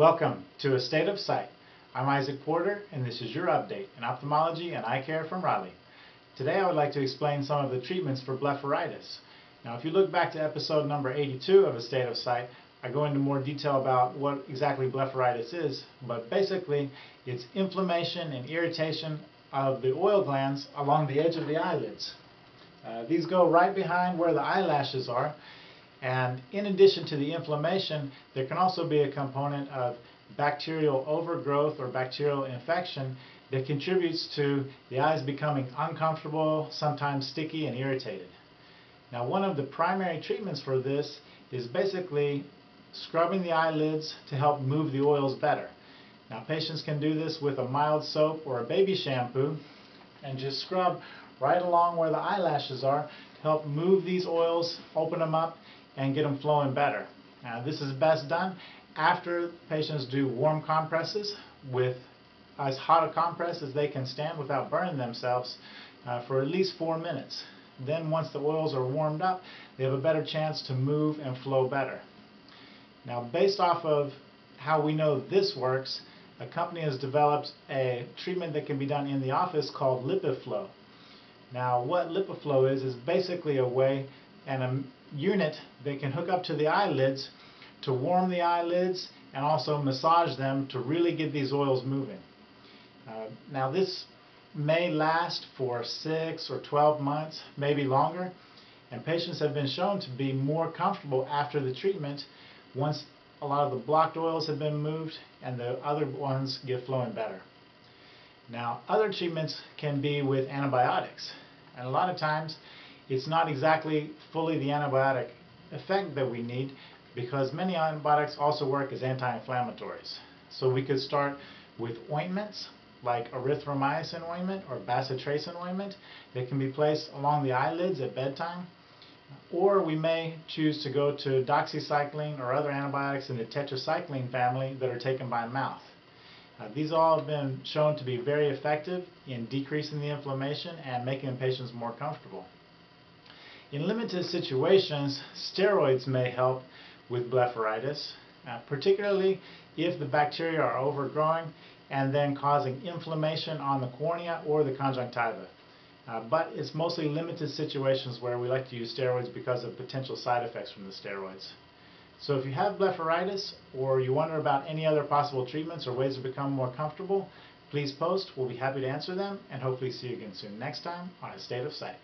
Welcome to A State of Sight. I'm Isaac Porter, and this is your update in ophthalmology and eye care from Raleigh. Today I would like to explain some of the treatments for blepharitis. Now if you look back to episode number 82 of A State of Sight, I go into more detail about what exactly blepharitis is, but basically it's inflammation and irritation of the oil glands along the edge of the eyelids. These go right behind where the eyelashes are, and in addition to the inflammation, there can also be a component of bacterial overgrowth or bacterial infection that contributes to the eyes becoming uncomfortable, sometimes sticky and irritated. Now, one of the primary treatments for this is basically scrubbing the eyelids to help move the oils better. Now, patients can do this with a mild soap or a baby shampoo and just scrub right along where the eyelashes are to help move these oils, open them up, and get them flowing better. Now, this is best done after patients do warm compresses with as hot a compress as they can stand without burning themselves for at least 4 minutes. Then once the oils are warmed up, they have a better chance to move and flow better. Now, based off of how we know this works, a company has developed a treatment that can be done in the office called Lipiflow. Now, what Lipiflow is basically a way and a unit that can hook up to the eyelids to warm the eyelids and also massage them to really get these oils moving. Now, this may last for 6 or 12 months, maybe longer, and patients have been shown to be more comfortable after the treatment once a lot of the blocked oils have been moved and the other ones get flowing better. Now, other treatments can be with antibiotics, and a lot of times it's not exactly fully the antibiotic effect that we need, because many antibiotics also work as anti-inflammatories. So we could start with ointments like erythromycin ointment or bacitracin ointment that can be placed along the eyelids at bedtime, or we may choose to go to doxycycline or other antibiotics in the tetracycline family that are taken by mouth. These all have been shown to be very effective in decreasing the inflammation and making patients more comfortable. In limited situations, steroids may help with blepharitis, particularly if the bacteria are overgrowing and then causing inflammation on the cornea or the conjunctiva. But it's mostly limited situations where we like to use steroids because of potential side effects from the steroids. So if you have blepharitis or you wonder about any other possible treatments or ways to become more comfortable, please post. We'll be happy to answer them, and hopefully see you again soon next time on A State of Sight.